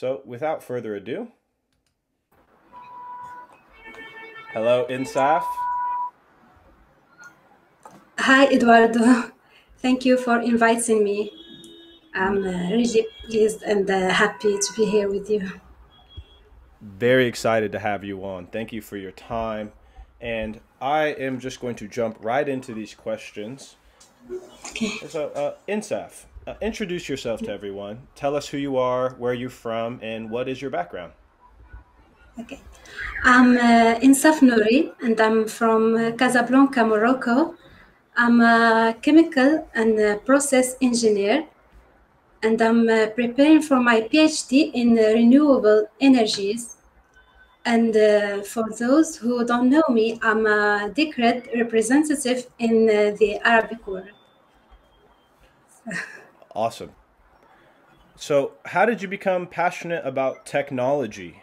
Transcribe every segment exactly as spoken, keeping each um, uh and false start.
So without further ado, hello, Insaf. Hi, Eduardo. Thank you for inviting me. I'm uh, really pleased and uh, happy to be here with you. Very excited to have you on. Thank you for your time. And I am just going to jump right into these questions. Okay. So, uh, Insaf, uh, introduce yourself to everyone. Tell us who you are, where you're from, and what is your background? Okay. I'm uh, Insaf Nouri, and I'm from uh, Casablanca, Morocco. I'm a chemical and uh, process engineer, and I'm uh, preparing for my PhD in uh, renewable energies. And uh, for those who don't know me, I'm a Decred representative in uh, the Arabic world. Awesome. So how did you become passionate about technology?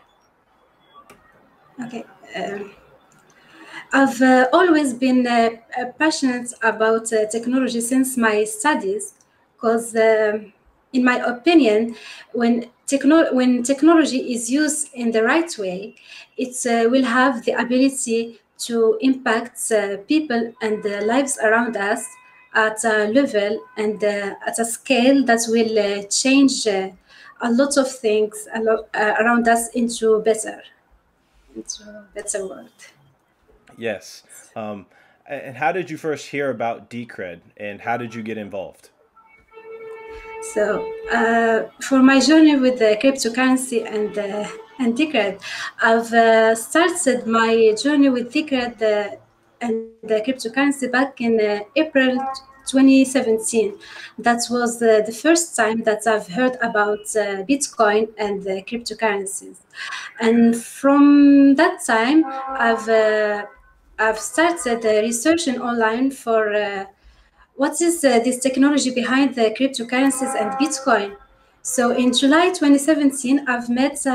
Okay. Uh, I've uh, always been uh, passionate about uh, technology since my studies, because uh, in my opinion, when Techno when technology is used in the right way, it uh, will have the ability to impact uh, people and the lives around us at a level and uh, at a scale that will uh, change uh, a lot of things a lot, uh, around us into better, into a better world. Yes. Um, and how did you first hear about Decred, and how did you get involved? So uh, for my journey with the cryptocurrency and uh, and Decred, I've uh, started my journey with Decred uh, and the cryptocurrency back in uh, April twenty seventeen. That was uh, the first time that I've heard about uh, Bitcoin and the cryptocurrencies, and from that time, I've uh, I've started uh, researching online for. Uh, What is uh, this technology behind the cryptocurrencies and Bitcoin? So in July twenty seventeen, I've met uh,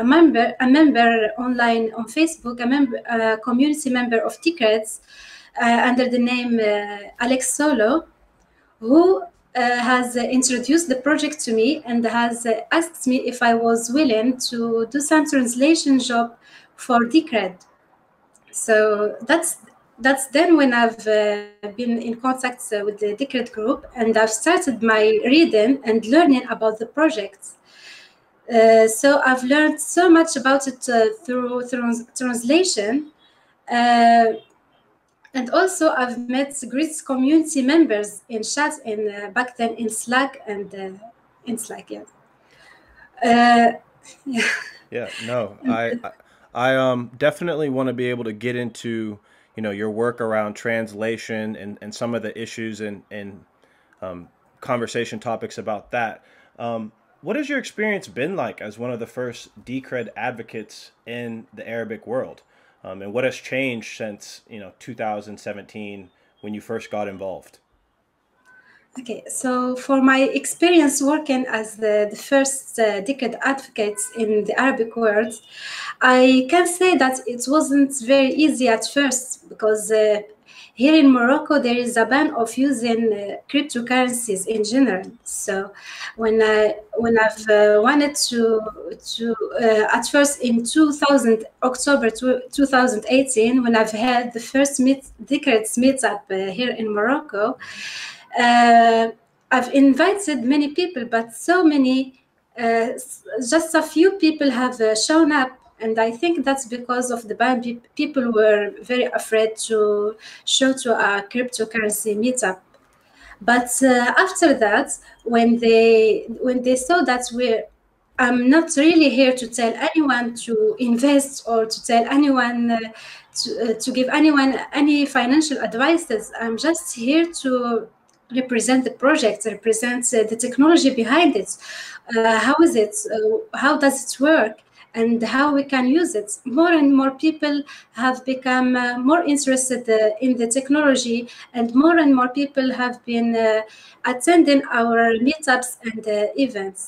a member, a member online on Facebook, a, member, a community member of Decred uh, under the name uh, Alex Solo, who uh, has uh, introduced the project to me and has uh, asked me if I was willing to do some translation job for Decred. So that's. That's then when I've uh, been in contact uh, with the Decred group, and I've started my reading and learning about the project. Uh, so I've learned so much about it uh, through trans translation. Uh, and also I've met great community members in chat in, uh, back then in Slack and uh, in Slack, yeah. Uh, yeah. Yeah, no, I, I, I um, definitely want to be able to get into you know, your work around translation and, and some of the issues and, and um, conversation topics about that. Um, what has your experience been like as one of the first Decred advocates in the Arabic world? Um, and what has changed since, you know, two thousand seventeen when you first got involved? Okay, so for my experience working as the, the first uh, Decred advocates in the Arabic world, I can say that it wasn't very easy at first, because uh, here in Morocco there is a ban of using uh, cryptocurrencies in general. So when I when I've uh, wanted to to uh, at first in two thousand October two thousand eighteen, when I've had the first meet, Decred's meetup uh, here in Morocco. Uh, I've invited many people, but so many, uh, just a few people have uh, shown up, and I think that's because of the ban. Pe people were very afraid to show to a cryptocurrency meetup. But uh, after that, when they when they saw that we're, I'm not really here to tell anyone to invest or to tell anyone. Uh, to, uh, to give anyone any financial advices. I'm just here to represent the project, represent uh, the technology behind it. Uh, how is it? Uh, how does it work? And how we can use it? More and more people have become uh, more interested uh, in the technology, and more and more people have been uh, attending our meetups and uh, events.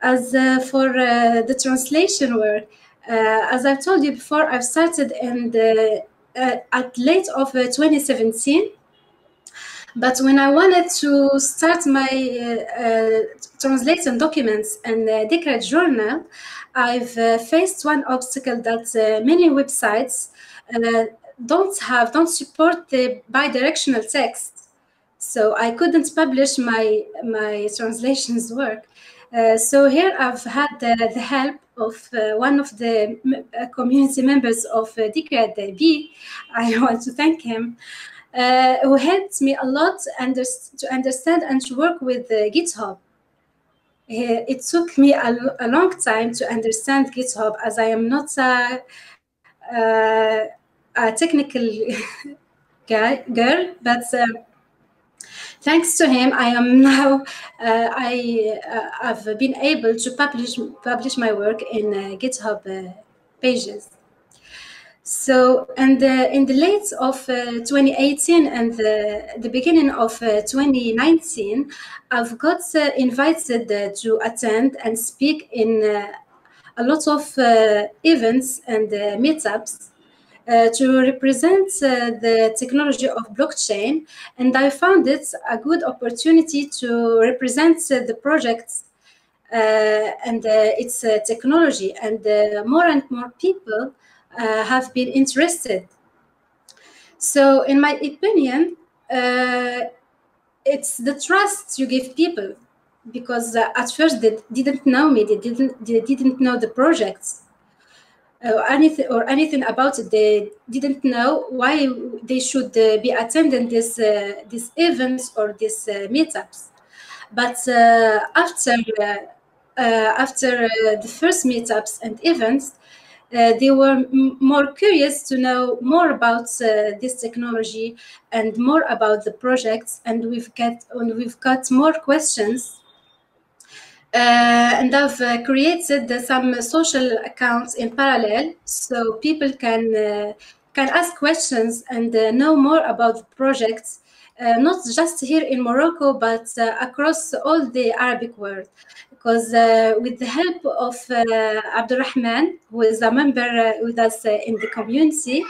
As uh, for uh, the translation work, uh, as I've told you before, I've started in the, uh, at late of uh, twenty seventeen. But when I wanted to start my uh, uh, translation documents and uh, Decred journal, I've uh, faced one obstacle that uh, many websites uh, don't have, don't support the bi-directional text. So I couldn't publish my, my translations work. Uh, so here I've had uh, the help of uh, one of the m community members of uh, D C R D B. I want to thank him, uh, who helped me a lot under to understand and to work with uh, GitHub. Uh, it took me a, a long time to understand GitHub, as I am not a, a, a technical guy, girl, but uh, thanks to him, I am now. Uh, I uh, have been able to publish publish my work in uh, GitHub uh, pages. So, and uh, in the late of uh, twenty eighteen and the, the beginning of uh, twenty nineteen, I've got uh, invited uh, to attend and speak in uh, a lot of uh, events and uh, meetups. Uh, to represent uh, the technology of blockchain, and I found it a good opportunity to represent uh, the projects uh, and uh, its uh, technology, and uh, more and more people uh, have been interested. So in my opinion, uh, it's the trust you give people, because uh, at first they didn't know me, they didn't, they didn't know the projects. Or anything, or anything about it. They didn't know why they should uh, be attending this uh, this events or these uh, meetups. But uh, after uh, uh, after uh, the first meetups and events, uh, they were m more curious to know more about uh, this technology and more about the projects. And we've got and we've got more questions. Uh, and I've uh, created uh, some social accounts in parallel, so people can uh, can ask questions and uh, know more about the projects, uh, not just here in Morocco, but uh, across all the Arabic world. Because uh, with the help of uh, Abdurrahman, who is a member uh, with us uh, in the community,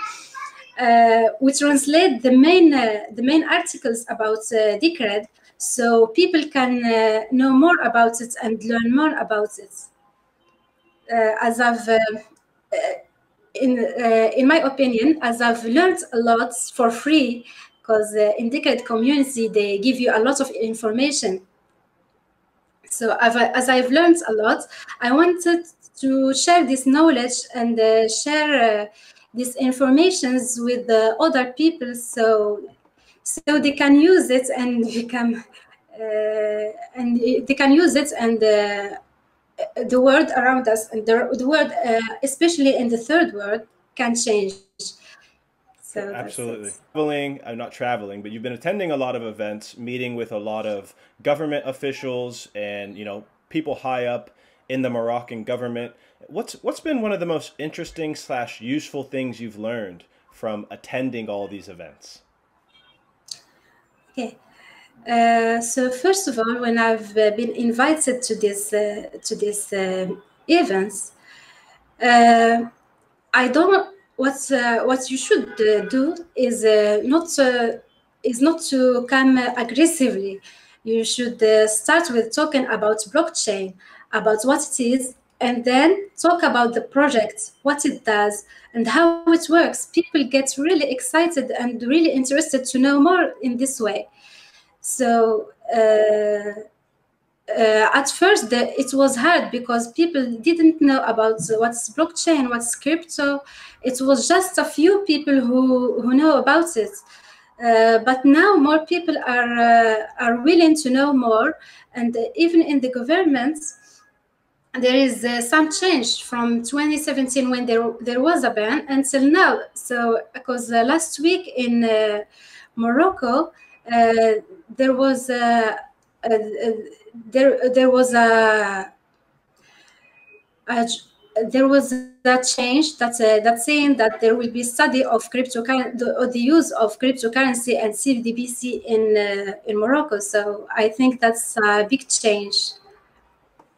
uh, we translate the main uh, the main articles about uh, Decred. So people can uh, know more about it and learn more about it. Uh, as I've, uh, in uh, in my opinion, as I've learned a lot for free, because uh, in Decred community they give you a lot of information. So I've, as I've learned a lot, I wanted to share this knowledge and uh, share uh, these informations with uh, other people. So. So they can use it and become, uh, and they can use it, and uh, the world around us and the, the world, uh, especially in the third world, can change. So absolutely, traveling. I'm not traveling, but you've been attending a lot of events, meeting with a lot of government officials, and you know people high up in the Moroccan government. What's what's been one of the most interesting slash useful things you've learned from attending all these events? Okay, uh, so first of all, when I've uh, been invited to this uh, to this uh, events, uh, I don't. What uh, what you should uh, do is uh, not uh, is not to come uh, aggressively. You should uh, start with talking about blockchain, about what it is, and then talk about the project, what it does, and how it works. People get really excited and really interested to know more in this way. So uh, uh, at first the, it was hard because people didn't know about what's blockchain, what's crypto. It was just a few people who, who know about it. Uh, but now more people are, uh, are willing to know more. And uh, even in the governments, there is uh, some change from twenty seventeen when there there was a ban until now. So because uh, last week in uh, Morocco uh, there was a, a, a there there was a, a there was that change that uh, that saying that there will be study of cryptocurrency or the use of cryptocurrency and C B D C in uh, in Morocco. So I think that's a big change.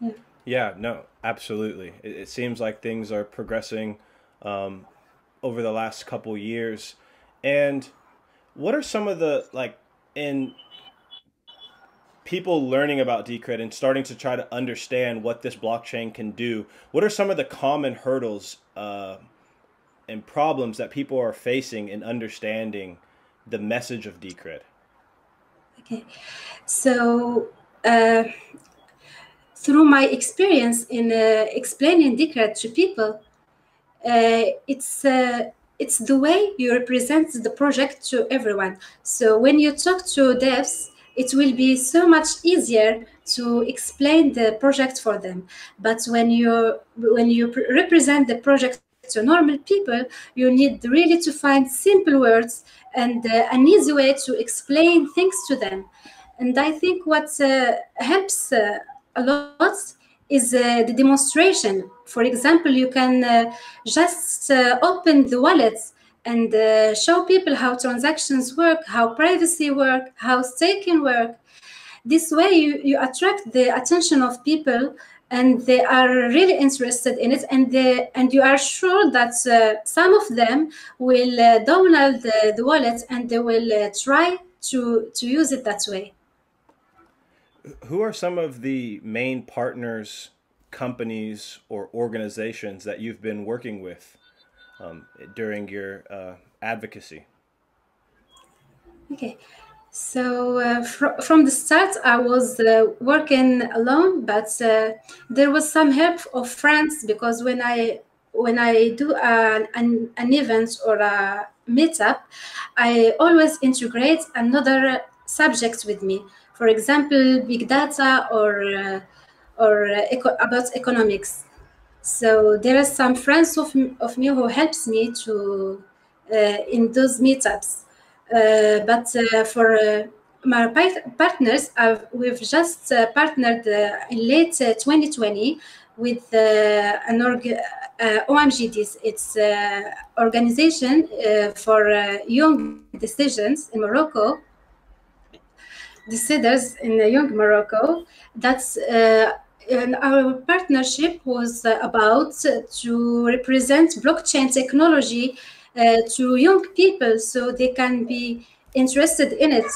Yeah. Yeah, no, absolutely. It, it seems like things are progressing um, over the last couple years. And what are some of the like in people learning about Decred and starting to try to understand what this blockchain can do, what are some of the common hurdles uh, and problems that people are facing in understanding the message of Decred? Okay, so uh, through my experience in uh, explaining Decred to people, uh, it's uh, it's the way you represent the project to everyone. So when you talk to devs, it will be so much easier to explain the project for them. But when you when you represent the project to normal people, you need really to find simple words and uh, an easy way to explain things to them. And I think what uh, helps uh, a lot is uh, the demonstration. For example, you can uh, just uh, open the wallets and uh, show people how transactions work, how privacy work, how staking work. This way you, you attract the attention of people and they are really interested in it, and they, and you are sure that uh, some of them will uh, download the, the wallet and they will uh, try to, to use it that way. Who are some of the main partners, companies, or organizations that you've been working with Um, during your uh, advocacy? Okay, so uh, fr from the start I was uh, working alone, but uh, there was some help of friends, because when I when I do an, an, an event or a meetup, I always integrate another subject with me. For example, big data or uh, or uh, eco about economics. So there are some friends of, of me who helps me to uh, in those meetups. Uh, but uh, for uh, my partners, I've, we've just uh, partnered uh, in late uh, twenty twenty with uh, an org uh, O M G D S. It's an uh, organization uh, for uh, young decisions in Morocco, deciders in uh, young Morocco. That's uh, And our partnership was about to represent blockchain technology uh, to young people so they can be interested in it.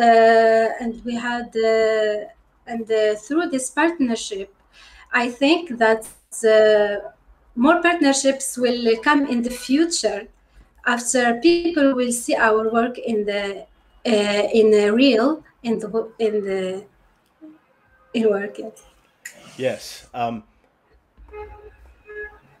Uh, and we had, uh, and uh, through this partnership, I think that uh, more partnerships will come in the future after people will see our work in the uh, in the real in the in the in work. Yes. Um,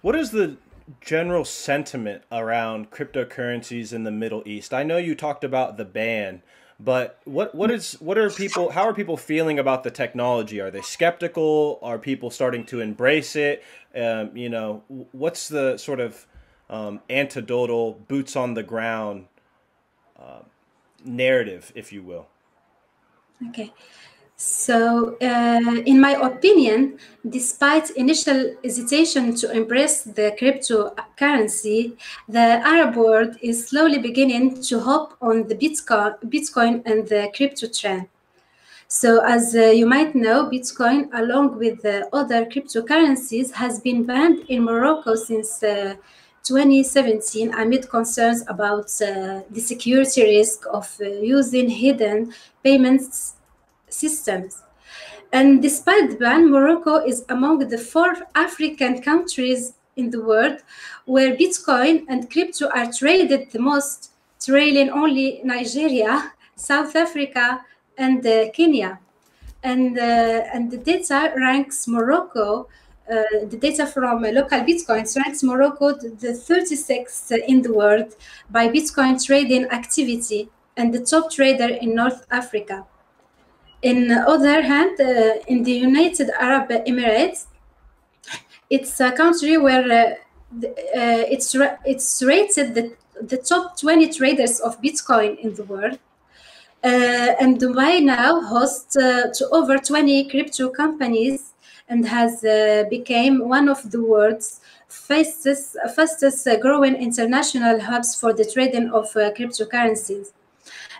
what is the general sentiment around cryptocurrencies in the Middle East? I know you talked about the ban, but what what is what are people? How are people feeling about the technology? Are they skeptical? Are people starting to embrace it? Um, you know, what's the sort of um, anecdotal, boots on the ground uh, narrative, if you will? Okay. So, uh, in my opinion, despite initial hesitation to embrace the cryptocurrency, the Arab world is slowly beginning to hop on the Bitcoin and the crypto trend. So, as uh, you might know, Bitcoin, along with the other cryptocurrencies, has been banned in Morocco since uh, twenty seventeen amid concerns about uh, the security risk of uh, using hidden payments systems. And despite the ban, Morocco is among the four African countries in the world where Bitcoin and crypto are traded the most, trailing only Nigeria, South Africa, and uh, Kenya. And, uh, and the data ranks Morocco, uh, the data from uh, local Bitcoins ranks Morocco the thirty-sixth in the world by Bitcoin trading activity and the top trader in North Africa. On the other hand, uh, in the United Arab Emirates, it's a country where uh, the, uh, it's, it's rated the, the top twenty traders of Bitcoin in the world. Uh, and Dubai now hosts uh, to over twenty crypto companies and has uh, become one of the world's fastest, fastest growing international hubs for the trading of uh, cryptocurrencies.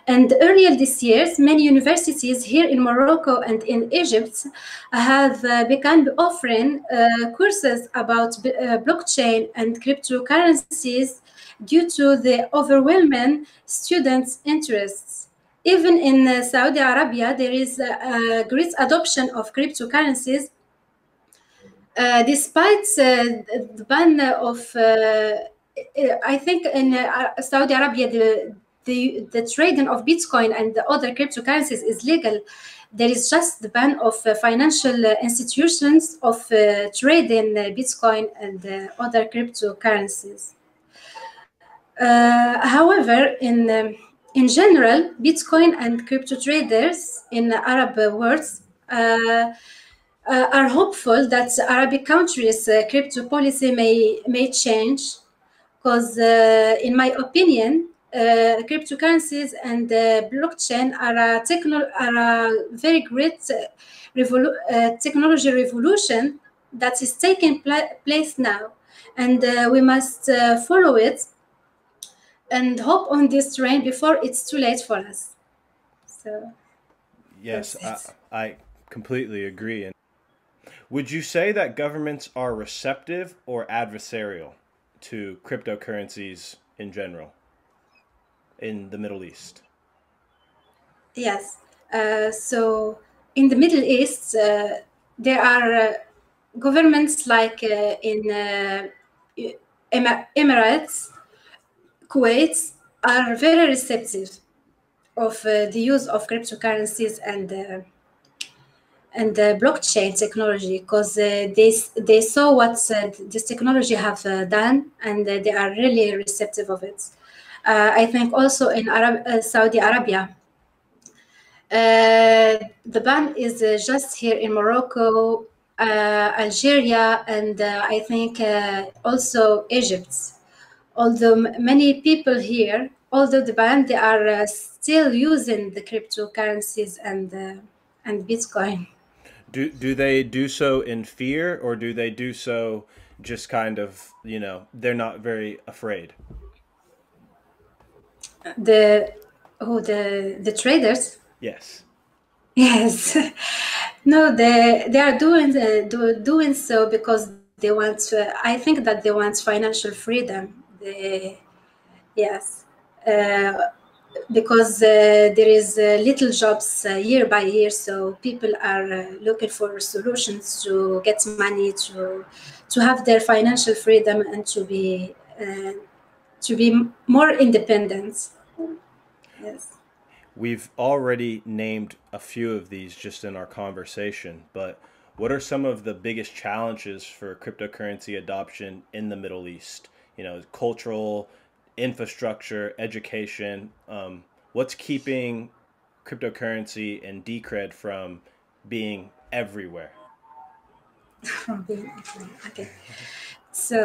And earlier this year, many universities here in Morocco and in Egypt have uh, begun offering uh, courses about b uh, blockchain and cryptocurrencies due to the overwhelming students' interests. Even in uh, Saudi Arabia, there is a, a great adoption of cryptocurrencies, uh, despite uh, the ban of, uh, I think in uh, Saudi Arabia, the, the, the trading of Bitcoin and the other cryptocurrencies is legal. There is just the ban of uh, financial uh, institutions of uh, trading uh, Bitcoin and uh, other cryptocurrencies. Uh, however, in um, in general, Bitcoin and crypto traders in the Arab world uh, uh, are hopeful that Arabic countries' uh, crypto policy may may change, because uh, in my opinion, Uh, cryptocurrencies and uh, blockchain are a, techno are a very great uh, revolu uh, technology revolution that is taking pl place now, and uh, we must uh, follow it and hop on this train before it's too late for us. So yes, I, I completely agree. And would you say that governments are receptive or adversarial to cryptocurrencies in general in the Middle East? Yes, uh, so in the Middle East, uh, there are uh, governments like uh, in uh, Emir Emirates, Kuwait, are very receptive of uh, the use of cryptocurrencies and uh, and uh, blockchain technology, because uh, they, they saw what uh, this technology have uh, done, and uh, they are really receptive of it. Uh, I think also in Arab, uh, Saudi Arabia, uh, the ban is uh, just here in Morocco, uh, Algeria, and uh, I think uh, also Egypt. Although many people here, although the ban, they are uh, still using the cryptocurrencies and uh, and Bitcoin. Do do they do so in fear, or do they do so just kind of, you know, they're not very afraid? The oh the the traders. Yes. Yes. No, they they are doing the, do, doing so because they want to, I think that they want financial freedom. They, yes, uh, because uh, there is uh, little jobs uh, year by year, so people are uh, looking for solutions to get money, to to have their financial freedom, and to be. Uh, to be more independent. Yes. We've already named a few of these just in our conversation, but what are some of the biggest challenges for cryptocurrency adoption in the Middle East? You know, cultural, infrastructure, education. Um, what's keeping cryptocurrency and Decred from being everywhere? From being everywhere, okay. So...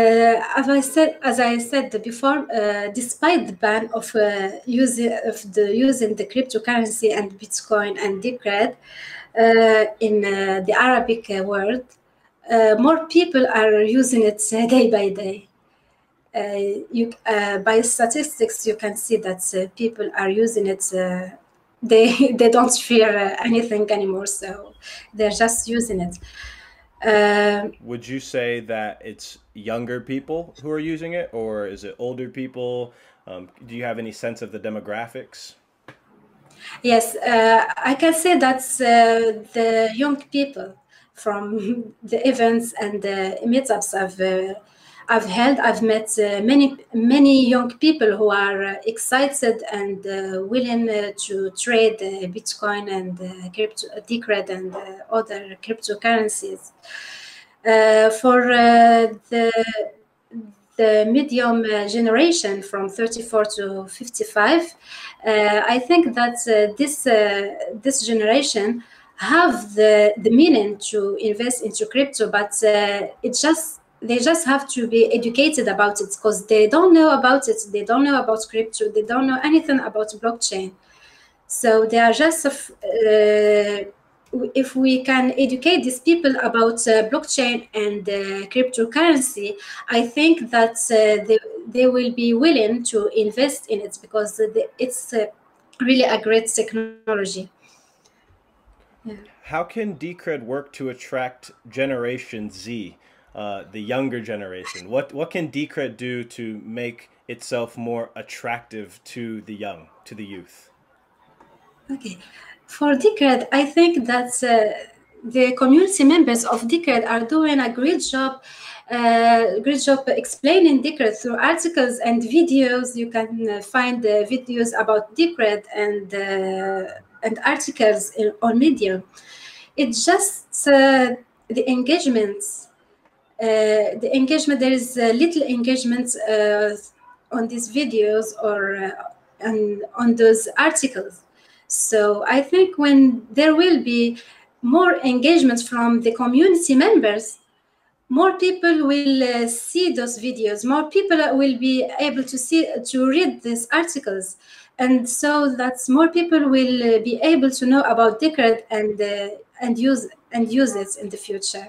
Uh, as I said, as I said before, uh, despite the ban of uh, using of the using the cryptocurrency and Bitcoin and Decred uh, in uh, the Arabic world, uh, more people are using it day by day. Uh, you, uh, by statistics, you can see that uh, people are using it. Uh, they they don't fear uh, anything anymore, so they're just using it. Um, Would you say that it's younger people who are using it, or is it older people? Um, do you have any sense of the demographics? Yes, uh, I can say that's uh, the young people from the events and the meetups I've uh, I've held. I've met uh, many many young people who are excited and uh, willing uh, to trade uh, Bitcoin and uh, crypto, Decred and uh, other cryptocurrencies. Uh, for uh, the the medium uh, generation from thirty-four to fifty-five, uh, I think that uh, this uh, this generation have the the meaning to invest into crypto, but uh, it just they just have to be educated about it, because they don't know about it. They don't know about crypto. They don't know anything about blockchain. So they are just uh, if we can educate these people about uh, blockchain and uh, cryptocurrency, I think that uh, they, they will be willing to invest in it, because it's uh, really a great technology. Yeah. How can Decred work to attract Generation Z, uh, the younger generation? What, what can Decred do to make itself more attractive to the young, to the youth? Okay, for Decred, I think that uh, the community members of Decred are doing a great job, uh, great job explaining Decred through articles and videos. You can find the videos about Decred and uh, and articles in, on Medium. It's just uh, the engagements. Uh, the engagement, there is uh, little engagement uh, on these videos or uh, on, on those articles. So I think when there will be more engagement from the community members, more people will uh, see those videos, more people will be able to see, to read these articles. And so that's more people will uh, be able to know about Decred and, uh, and, use, and use it in the future.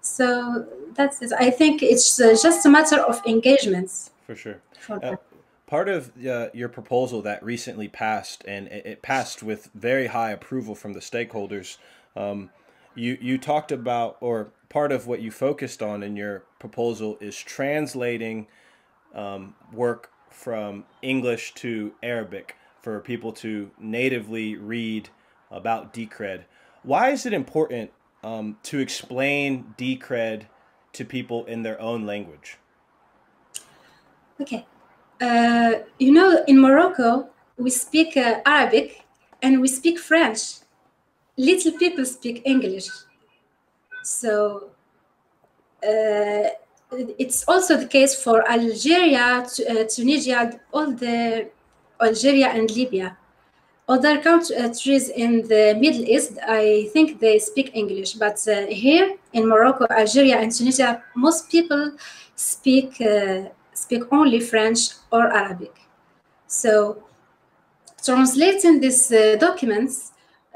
So that's it. I think it's uh, just a matter of engagements. For sure. Uh, part of uh, your proposal that recently passed, and it, it passed with very high approval from the stakeholders, um, you, you talked about, or part of what you focused on in your proposal is translating um, work from English to Arabic for people to natively read about Decred. Why is it important Um, to explain Decred to people in their own language? Okay. Uh, you know, in Morocco, we speak uh, Arabic and we speak French. Little people speak English. So uh, it's also the case for Algeria, uh, Tunisia, all the Algeria and Libya. Other countries in the Middle East, I think they speak English, but uh, here in Morocco, Algeria, and Tunisia, most people speak uh, speak only French or Arabic. So, translating these uh, documents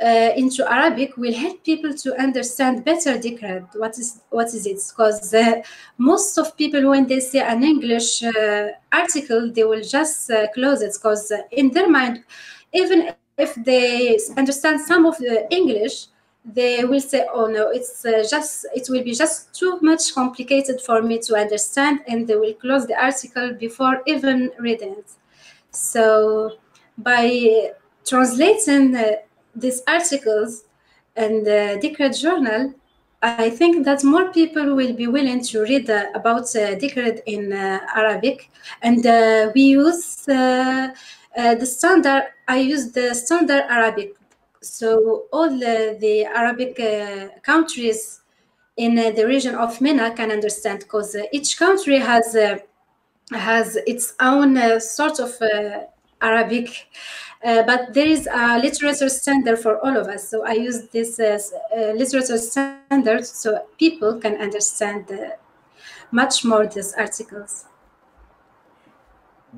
uh, into Arabic will help people to understand better Decred. What is what is it? Because uh, most of people, when they see an English uh, article, they will just uh, close it, because uh, in their mind, even if they understand some of the English, they will say, "Oh no, it's uh, just it will be just too much complicated for me to understand," and they will close the article before even reading it. So, by translating uh, these articles and the uh, Decred journal, I think that more people will be willing to read uh, about uh, Decred in uh, Arabic, and uh, we use. Uh, Uh, the standard, I use the standard Arabic. So all the, the Arabic uh, countries in uh, the region of MENA can understand, because uh, each country has uh, has its own uh, sort of uh, Arabic, uh, but there is a literature standard for all of us. So I use this uh, uh, literature standard so people can understand uh, much more these articles.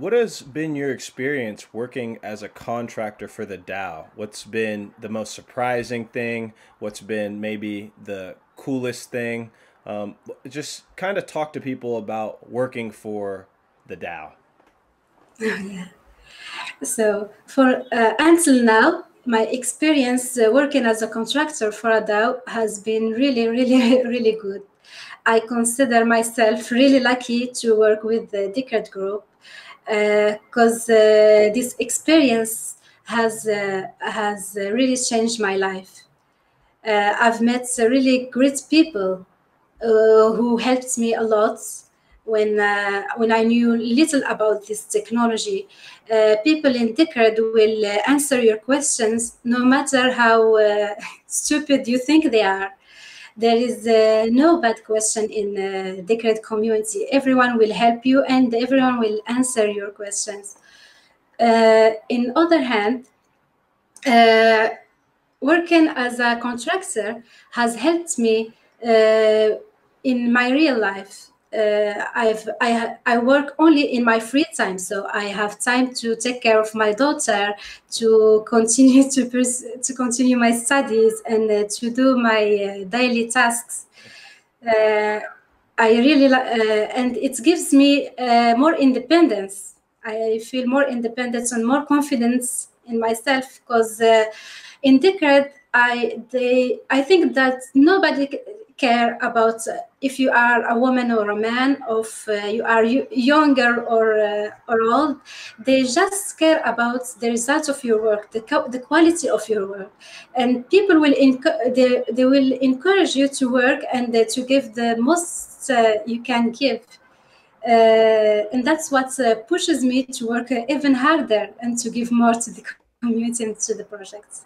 What has been your experience working as a contractor for the DAO? What's been the most surprising thing? What's been maybe the coolest thing? Um, just kind of talk to people about working for the DAO. Oh, yeah. So for uh, until now, my experience uh, working as a contractor for a DAO has been really, really, really good. I consider myself really lucky to work with the Decred group, because uh, uh, this experience has uh, has really changed my life. Uh, I've met really great people uh, who helped me a lot when uh, when I knew little about this technology. Uh, people in Decred will uh, answer your questions, no matter how uh, stupid you think they are. There is uh, no bad question in the uh, Decred community. Everyone will help you and everyone will answer your questions. Uh, in other hand, uh, working as a contractor has helped me uh, in my real life. Uh, I've, I, I work only in my free time, so I have time to take care of my daughter, to continue to to continue my studies, and uh, to do my uh, daily tasks. Uh, I really uh, and it gives me uh, more independence. I feel more independence and more confidence in myself, because uh, in Decred, I they I think that nobody care about if you are a woman or a man, or if you are younger or uh, or old. They just care about the results of your work, the co the quality of your work, and people will they they will encourage you to work and uh, to give the most uh, you can give, uh, and that's what uh, pushes me to work uh, even harder and to give more to the community and to the projects.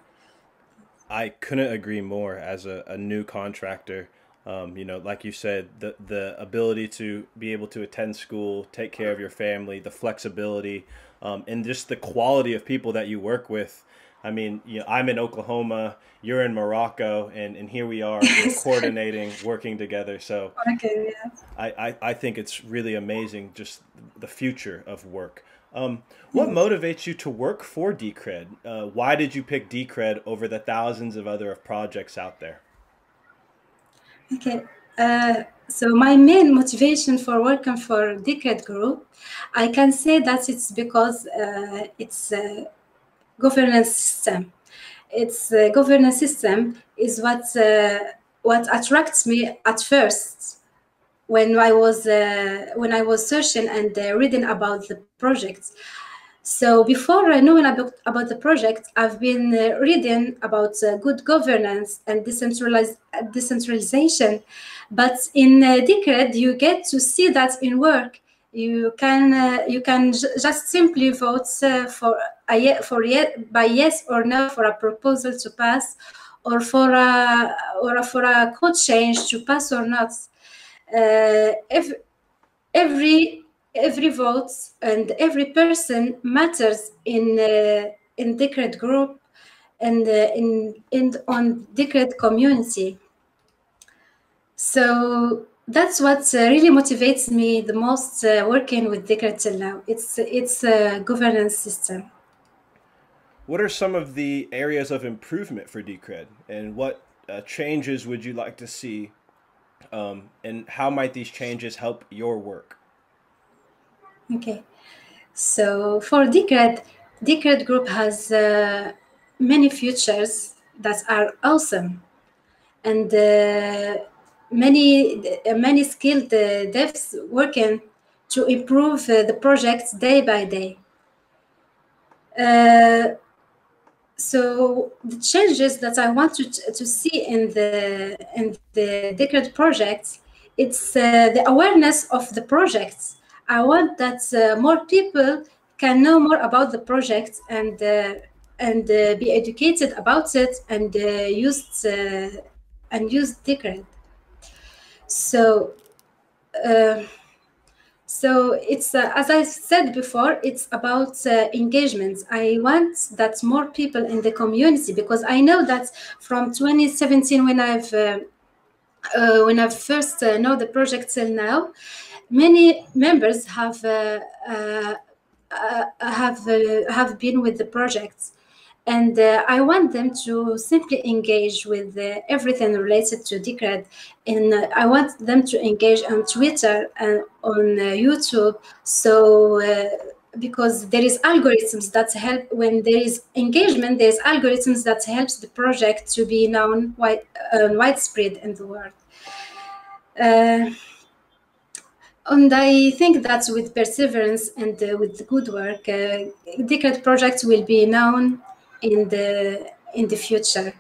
I couldn't agree more. As a, a new contractor, um, you know, like you said, the, the ability to be able to attend school, take care of your family, the flexibility, um, and just the quality of people that you work with. I mean, you know, I'm in Oklahoma, you're in Morocco, and, and here we are coordinating, working together. So okay, yeah. I, I, I think it's really amazing, just the future of work. Um, what motivates you to work for Decred? Uh, why did you pick Decred over the thousands of other projects out there? Okay, uh, so my main motivation for working for Decred Group, I can say that it's because uh, it's a governance system. It's a governance system is what uh, what attracts me at first. When I was uh, when I was searching and uh, reading about the project. So before I knew about, about the project, I've been uh, reading about uh, good governance and decentralized decentralization. But in uh, Decred, you get to see that in work. You can uh, you can just simply vote uh, for a for a, by yes or no for a proposal to pass, or for a or a, for a code change to pass or not. Uh, every, every every vote and every person matters in uh, in Decred Group and uh, in and on Decred community. So that's what uh, really motivates me the most uh, working with Decred till now. It's it's a governance system. What are some of the areas of improvement for Decred, and what uh, changes would you like to see? Um, and how might these changes help your work? Okay, so for Decred, Decred Group has uh, many features that are awesome, and uh, many many skilled uh, devs working to improve uh, the projects day by day. Uh, So the changes that I want to, to see in the in the Decred projects, it's uh, the awareness of the projects. I want that uh, more people can know more about the project and uh, and uh, be educated about it and uh, use uh, and use Decred. So. Uh, So it's, uh, as I said before, it's about uh, engagement. I want that more people in the community, because I know that from twenty seventeen, when I've uh, uh, when I first uh, know the project till now, many members have uh, uh, uh, have uh, have been with the project, and uh, I want them to simply engage with uh, everything related to Decred. And uh, I want them to engage on Twitter and on uh, YouTube. So, uh, because there is algorithms that help, when there is engagement, there's algorithms that helps the project to be known wide, uh, widespread in the world. Uh, And I think that with perseverance and uh, with good work, uh, Decred projects will be known in the in the future.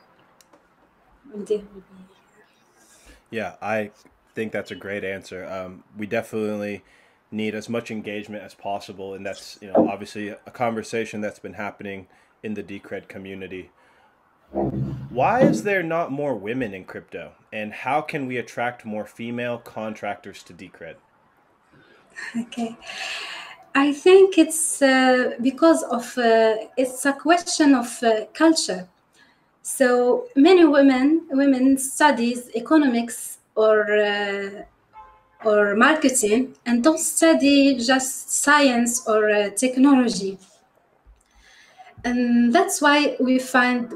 Yeah, I think that's a great answer. Um, we definitely need as much engagement as possible, and that's, you know, obviously a conversation that's been happening in the Decred community. Why is there not more women in crypto, and how can we attract more female contractors to Decred? Okay, I think it's uh, because of uh, it's a question of uh, culture. So many women women studies economics or uh, or marketing, and don't study just science or uh, technology, and that's why we find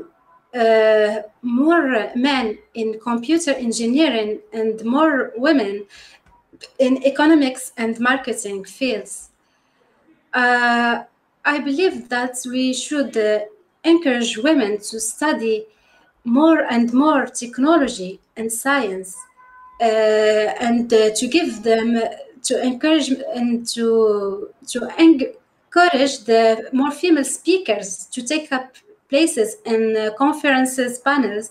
uh, more men in computer engineering and more women in economics and marketing fields. Uh, I believe that we should uh, encourage women to study more and more technology and science, uh, and uh, to give them uh, to encourage and to to encourage the more female speakers to take up places in uh, conferences, panels,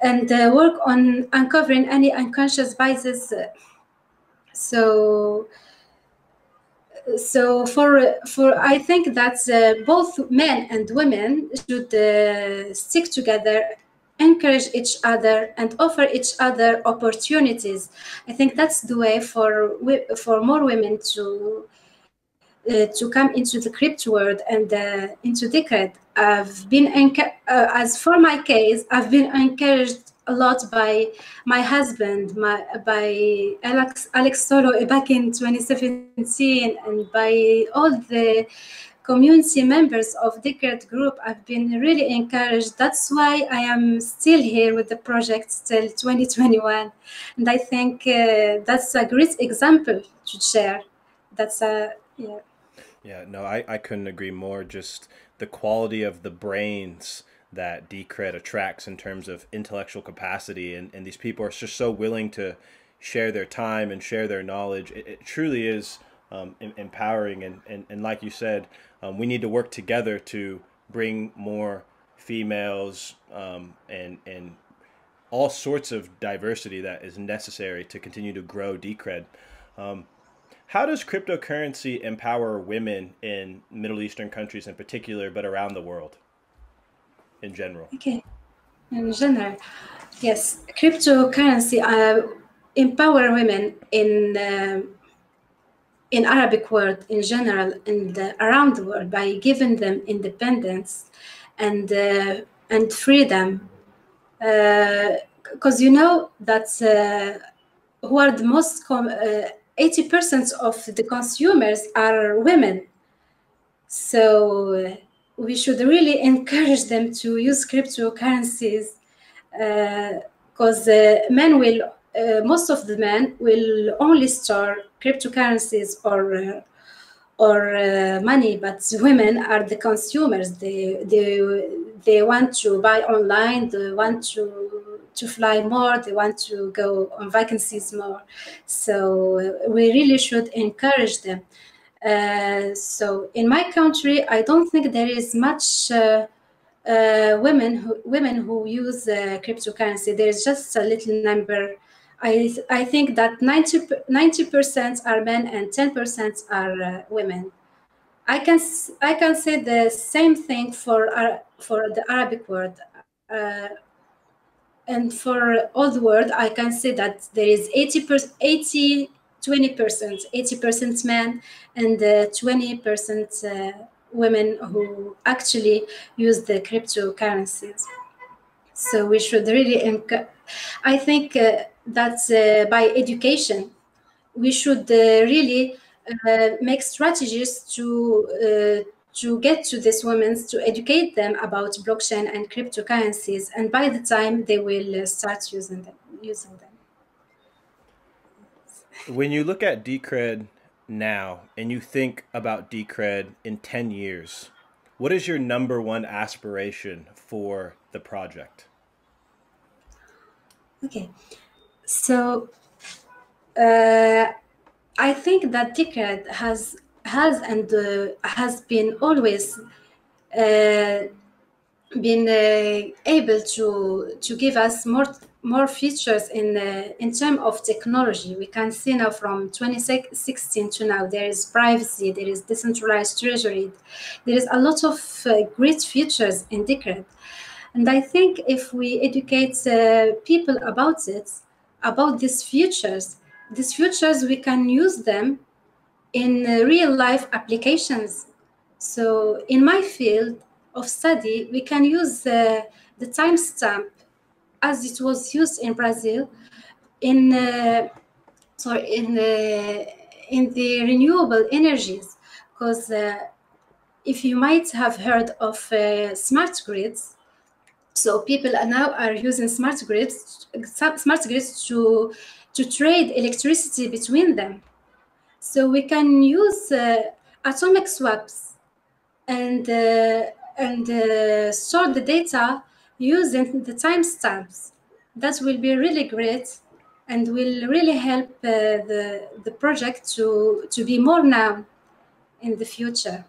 and uh, work on uncovering any unconscious biases. So, so for for I think that uh, both men and women should uh, stick together, encourage each other, and offer each other opportunities. I think that's the way for for more women to uh, to come into the crypto world and uh, into Decred. I've been uh, as for my case, I've been encouraged a lot by my husband, my, by Alex Alex Solo back in twenty seventeen, and by all the community members of Decred Group. I've been really encouraged. That's why I am still here with the project till twenty twenty-one, and I think uh, that's a great example to share. That's a yeah. Yeah, no, I I couldn't agree more. Just the quality of the brains that Decred attracts in terms of intellectual capacity, and, and these people are just so willing to share their time and share their knowledge. It, it truly is um, empowering, and, and, and like you said, um, we need to work together to bring more females um, and, and all sorts of diversity that is necessary to continue to grow Decred. Um, How does cryptocurrency empower women in Middle Eastern countries in particular, but around the world in general? Okay, in general, yes, cryptocurrency uh, empower women in uh, in Arabic world in general and uh, around the world by giving them independence and uh, and freedom, because uh, you know that uh, who are the most com uh, eighty percent of the consumers are women, so we should really encourage them to use cryptocurrencies, because uh, uh, men will, uh, most of the men will only store cryptocurrencies or uh, or uh, money, but women are the consumers. They they they want to buy online. They want to. to fly more, they want to go on vacancies more. So uh, we really should encourage them. Uh, so in my country, I don't think there is much uh, uh, women who, women who use uh, cryptocurrency. There is just a little number. I, I think that ninety percent are men and ten percent are uh, women. I can, I can say the same thing for, uh, for the Arabic world. Uh, And for all the world, I can say that there is eighty, twenty percent, eighty percent men and twenty percent uh, uh, women who actually use the cryptocurrencies. So we should really, enc I think uh, that uh, by education, we should uh, really uh, make strategies to uh, to get to these women, to educate them about blockchain and cryptocurrencies, and by the time they will start using them. Using them. When you look at Decred now and you think about Decred in ten years, what is your number one aspiration for the project? Okay, so uh, I think that Decred has has and uh, has been always uh, been uh, able to to give us more more features in uh, in terms of technology. We can see now from twenty sixteen to now there is privacy, there is decentralized treasury, there is a lot of uh, great features in Decred, and I think if we educate uh, people about it, about these features, these features we can use them in real life applications. So in my field of study, we can use uh, the timestamp as it was used in Brazil in uh, sorry in the in the renewable energies, because uh, if you might have heard of uh, smart grids. So people now are using smart grids smart grids to to trade electricity between them. So we can use uh, atomic swaps and uh, and uh, store the data using the timestamps. That will be really great and will really help uh, the, the project to, to be more known in the future.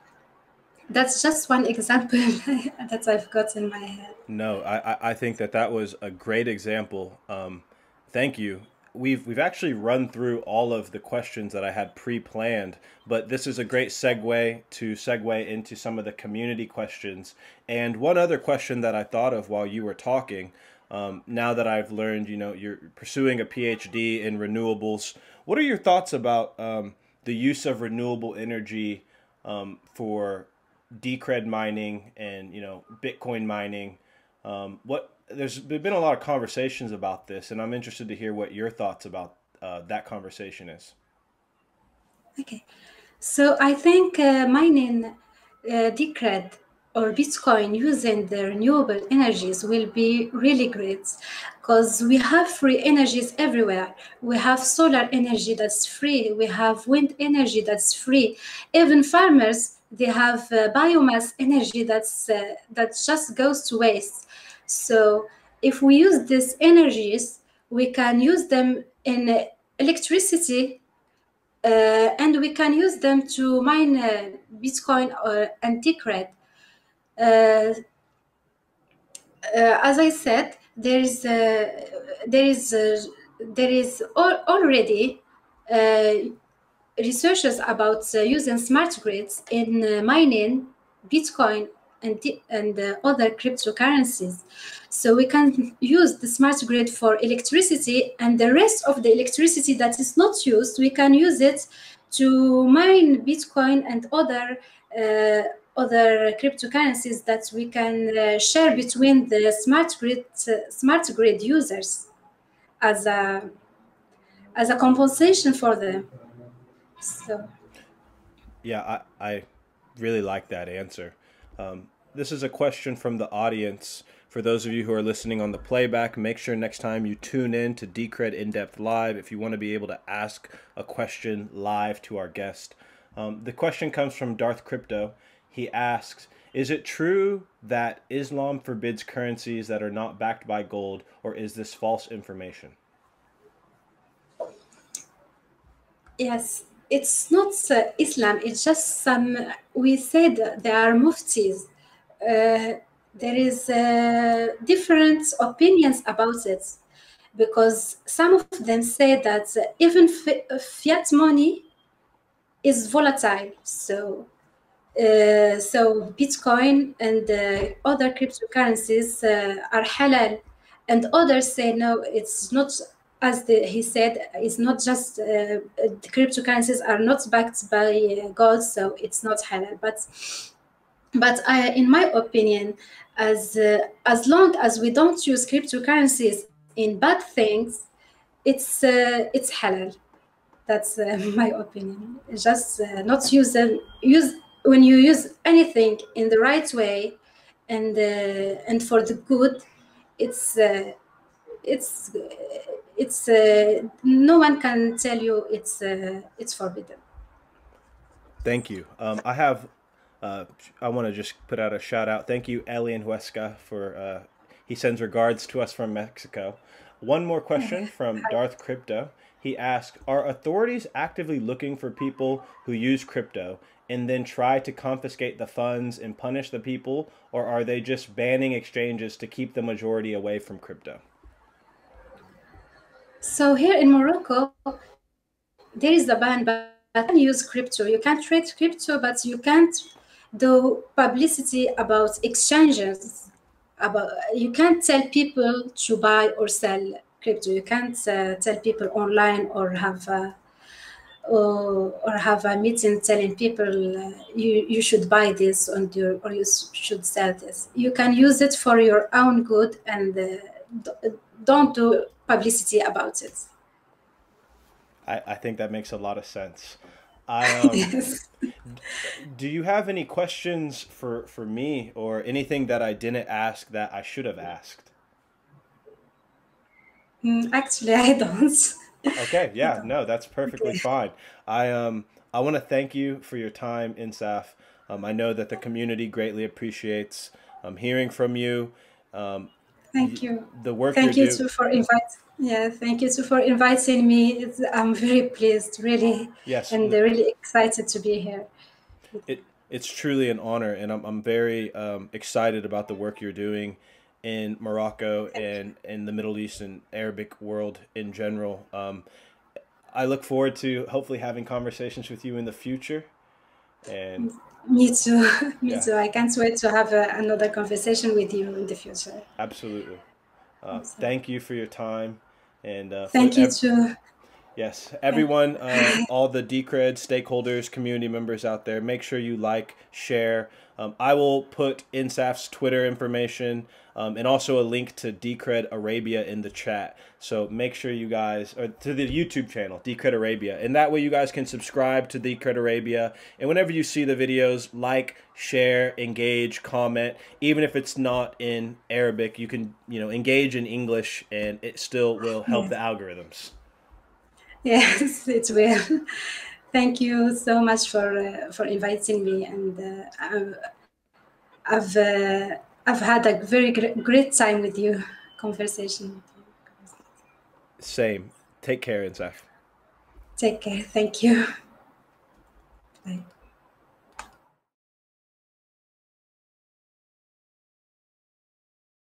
That's just one example that I've got in my head. No, I, I think that that was a great example. Um, thank you. We've, we've actually run through all of the questions that I had pre-planned, but this is a great segue to segue into some of the community questions. And one other question that I thought of while you were talking, um, now that I've learned, you know, you're pursuing a PhD in renewables, what are your thoughts about um, the use of renewable energy um, for Decred mining and, you know, Bitcoin mining? Um, what there's been a lot of conversations about this, and I'm interested to hear what your thoughts about uh, that conversation is. Okay, so I think uh, mining uh, Decred or Bitcoin using the renewable energies will be really great, because we have free energies everywhere. We have solar energy that's free. We have wind energy that's free. Even farmers, they have uh, biomass energy that's uh, that just goes to waste. So if we use these energies, we can use them in electricity, uh, and we can use them to mine uh, Bitcoin or Decred. Uh, uh, as I said, there is uh, there is uh, there is al already. Uh, Researchers about uh, using smart grids in uh, mining Bitcoin and and uh, other cryptocurrencies, so we can use the smart grid for electricity, and the rest of the electricity that is not used, we can use it to mine Bitcoin and other uh, other cryptocurrencies that we can uh, share between the smart grid uh, smart grid users as a as a compensation for them. So, yeah, I, I really like that answer. Um, this is a question from the audience. For those of you who are listening on the playback, make sure next time you tune in to Decred In-Depth Live if you want to be able to ask a question live to our guest. Um, the question comes from Darth Crypto. He asks, is it true that Islam forbids currencies that are not backed by gold, or is this false information? Yes. It's not uh, Islam, it's just some, we said there are muftis. Uh, there is uh, different opinions about it, because some of them say that even fiat money is volatile. So, uh, so Bitcoin and uh, other cryptocurrencies uh, are halal, and others say no, it's not. As the, he said, it's not just uh, the cryptocurrencies are not backed by uh, gold, so it's not halal. But, but I, in my opinion, as uh, as long as we don't use cryptocurrencies in bad things, it's uh, it's halal. That's uh, my opinion. Just uh, not use them. Use when you use anything in the right way, and uh, and for the good, it's uh, it's. Uh, It's uh, no one can tell you it's uh, it's forbidden. Thank you. Um, I have. Uh, I want to just put out a shout out. Thank you, Elian Huesca, for uh, he sends regards to us from Mexico. One more question from Darth Crypto. He asked, "Are authorities actively looking for people who use crypto and then try to confiscate the funds and punish the people, or are they just banning exchanges to keep the majority away from crypto?" So here in Morocco, there is a ban, but you can't use crypto. You can't trade crypto, but you can't do publicity about exchanges. About you can't tell people to buy or sell crypto. You can't uh, tell people online or have a, or, or have a meeting telling people uh, you you should buy this or you, or you should sell this. You can use it for your own good and uh, don't do publicity about it. I, I think that makes a lot of sense. I, um, yes. Do you have any questions for, for me or anything that I didn't ask that I should have asked? Actually, I don't. Okay, yeah, no, that's perfectly okay. Fine. I, um, I want to thank you for your time, Insaf. Um, I know that the community greatly appreciates um, hearing from you. Um, Thank you. The work Thank you, you too for inviting. Yeah, thank you so for inviting me. It's, I'm very pleased, really. Yes. And really excited to be here. It, it's truly an honor, and I'm, I'm very um, excited about the work you're doing in Morocco and in the Middle East and Arabic world in general. Um, I look forward to hopefully having conversations with you in the future. And me too. me yeah. too. I can't wait to have a, another conversation with you in the future. Absolutely. Uh, thank you for your time. And uh, thank you too. Yes, everyone, um, all the Decred stakeholders, community members out there, make sure you like, share. Um, I will put Insaf's Twitter information um, and also a link to Decred Arabia in the chat. So make sure you guys, or to the YouTube channel, Decred Arabia. And that way you guys can subscribe to Decred Arabia. And whenever you see the videos, like, share, engage, comment. Even if it's not in Arabic, you can you know engage in English and it still will help the algorithms. Yes, it will. Thank you so much for uh, for inviting me, and uh, I've I've, uh, I've had a very great time with you, conversation. Same. Take care, Insaf. Take care. Thank you. Bye.